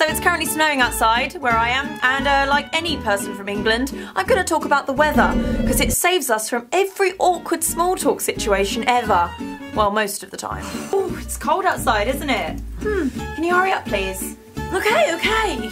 So it's currently snowing outside where I am, and like any person from England, I'm going to talk about the weather, because it saves us from every awkward small talk situation ever. Well, most of the time. Oh, it's cold outside, isn't it? Can you hurry up, please? Okay, okay.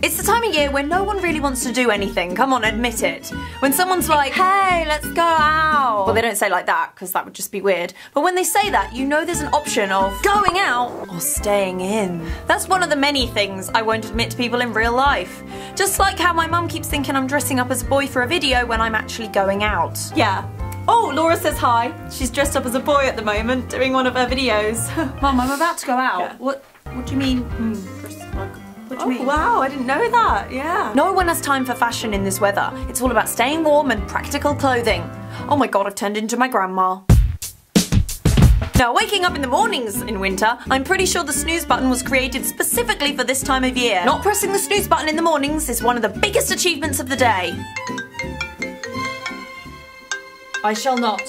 It's the time of year when no one really wants to do anything, come on, admit it. When someone's like, hey, let's go out. Well, they don't say like that, because that would just be weird. But when they say that, you know there's an option of going out or staying in. That's one of the many things I won't admit to people in real life. Just like how my mum keeps thinking I'm dressing up as a boy for a video when I'm actually going out. Yeah. Oh, Laura says hi. She's dressed up as a boy at the moment, doing one of her videos. Mum, I'm about to go out. Yeah. What do you mean? Oh, wow, I didn't know that, yeah. No one has time for fashion in this weather. It's all about staying warm and practical clothing. Oh my god, I've turned into my grandma. Now, waking up in the mornings in winter, I'm pretty sure the snooze button was created specifically for this time of year. Not pressing the snooze button in the mornings is one of the biggest achievements of the day. I shall not.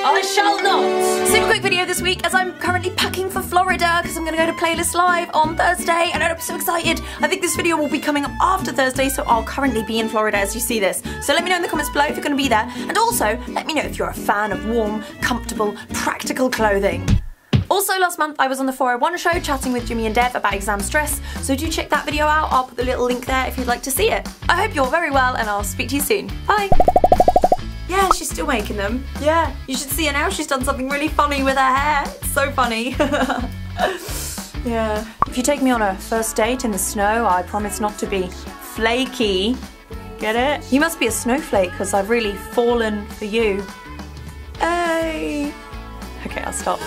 I shall not! Super quick video this week, as I'm currently packing for Florida because I'm going to go to Playlist Live on Thursday and I'm so excited. I think this video will be coming up after Thursday, so I'll currently be in Florida as you see this. So let me know in the comments below if you're going to be there, and also let me know if you're a fan of warm, comfortable, practical clothing. Also, last month I was on the 401 show chatting with Jimmy and Dev about exam stress, so do check that video out. I'll put the little link there if you'd like to see it. I hope you're very well and I'll speak to you soon. Bye! Yeah, she's still making them. Yeah, you should see her now. She's done something really funny with her hair. It's so funny. Yeah. If you take me on a first date in the snow, I promise not to be flaky. Get it? You must be a snowflake because I've really fallen for you. Hey. Okay, I'll stop.